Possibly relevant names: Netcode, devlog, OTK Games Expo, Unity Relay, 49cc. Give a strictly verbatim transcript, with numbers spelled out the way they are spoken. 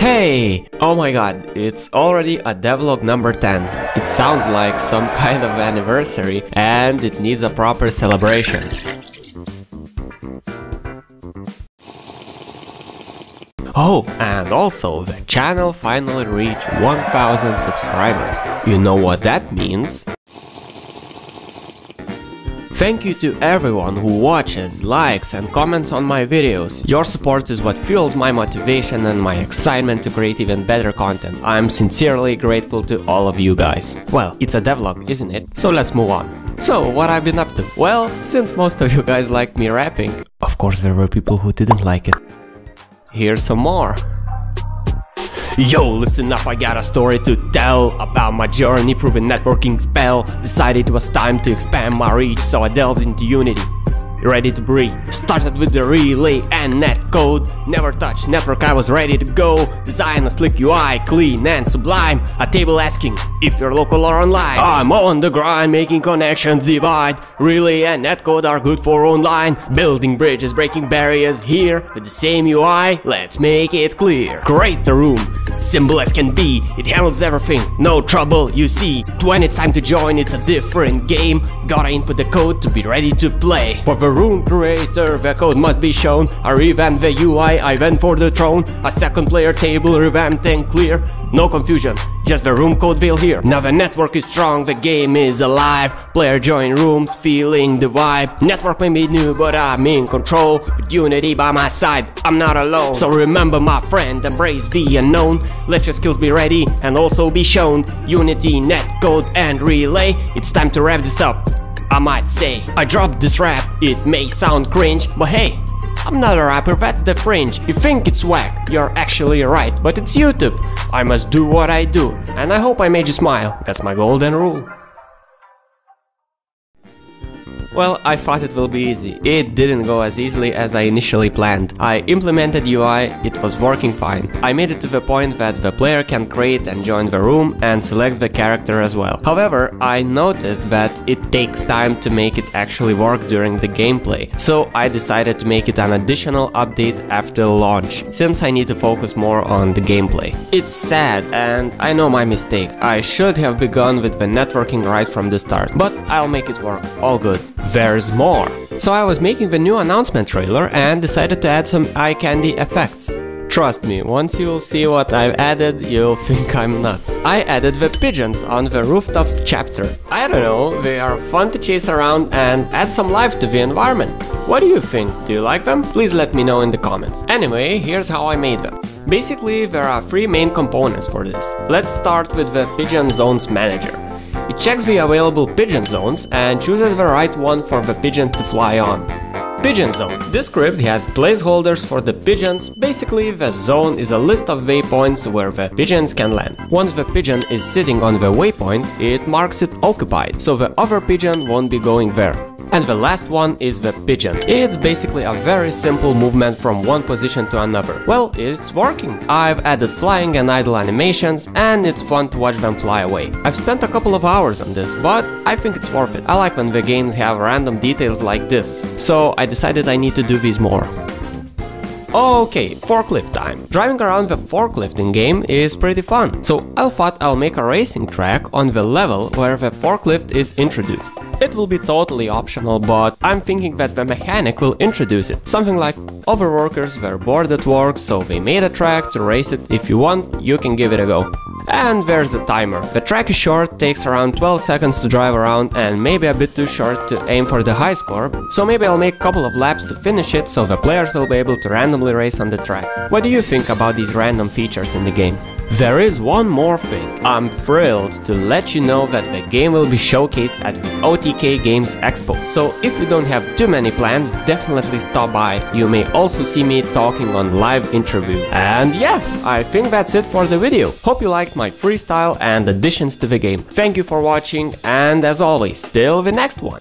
Hey! Oh my god, it's already a devlog number ten. It sounds like some kind of anniversary and it needs a proper celebration. Oh, and also, the channel finally reached one thousand subscribers. You know what that means? Thank you to everyone who watches, likes and comments on my videos. Your support is what fuels my motivation and my excitement to create even better content. I'm sincerely grateful to all of you guys. Well, it's a devlog, isn't it? So let's move on. So, what I've been up to? Well, since most of you guys liked me rapping, of course there were people who didn't like it. Here's some more. Yo, listen up, I got a story to tell about my journey through the networking spell. Decided it was time to expand my reach, so I delved into Unity. Ready to breathe. Started with the Relay and Netcode. Never touched network, I was ready to go. Design a slick U I, clean and sublime. A table asking if you're local or online. I'm on the grind, making connections divide. Relay and Netcode are good for online. Building bridges, breaking barriers here. With the same U I, let's make it clear. Create the room. Simple as can be, it handles everything, no trouble you see. When it's time to join, it's a different game. Gotta input the code to be ready to play. For the room creator, the code must be shown. I revamped the U I, I went for the throne. A second player table revamped and clear. No confusion, just the room code will hear. Now the network is strong, the game is alive. Player join rooms, feeling the vibe. Network may be new, but I'm in control. With Unity by my side, I'm not alone. So remember my friend, embrace the unknown. Let your skills be ready and also be shown. Unity, Netcode and Relay, it's time to wrap this up, I might say. I dropped this rap, it may sound cringe, but hey, I'm not a rapper, that's the fringe. You think it's whack, you're actually right, but it's YouTube. I must do what I do, and I hope I made you smile. That's my golden rule. Well, I thought it will be easy. It didn't go as easily as I initially planned. I implemented U I, it was working fine. I made it to the point that the player can create and join the room and select the character as well. However, I noticed that it takes time to make it actually work during the gameplay, so I decided to make it an additional update after launch, since I need to focus more on the gameplay. It's sad, and I know my mistake. I should have begun with the networking right from the start, but I'll make it work. All good. There's more! So I was making the new announcement trailer and decided to add some eye candy effects. Trust me, once you'll see what I've added, you'll think I'm nuts. I added the pigeons on the rooftops chapter. I don't know, they are fun to chase around and add some life to the environment. What do you think? Do you like them? Please let me know in the comments. Anyway, here's how I made them. Basically, there are three main components for this. Let's start with the Pigeon Zones Manager. It checks the available pigeon zones and chooses the right one for the pigeons to fly on. Pigeon Zone. This script has placeholders for the pigeons. Basically, the zone is a list of waypoints where the pigeons can land. Once the pigeon is sitting on the waypoint, it marks it occupied, so the other pigeon won't be going there. And the last one is the pigeon. It's basically a very simple movement from one position to another. Well, it's working! I've added flying and idle animations, and it's fun to watch them fly away. I've spent a couple of hours on this, but I think it's worth it. I like when the games have random details like this, so I decided I need to do these more. Okay, forklift time. Driving around the forklifting game is pretty fun, so I thought I'll make a racing track on the level where the forklift is introduced. It will be totally optional, but I'm thinking that the mechanic will introduce it. Something like, other workers were bored at work, so they made a track to race it. If you want, you can give it a go. And there's the timer. The track is short, takes around twelve seconds to drive around and maybe a bit too short to aim for the high score, so maybe I'll make a couple of laps to finish it so the players will be able to randomly race on the track. What do you think about these random features in the game? There is one more thing. I'm thrilled to let you know that the game will be showcased at the O T K Games Expo. So if you don't have too many plans, definitely stop by. You may also see me talking on live interview. And yeah, I think that's it for the video. Hope you liked my freestyle and additions to the game. Thank you for watching and as always, till the next one!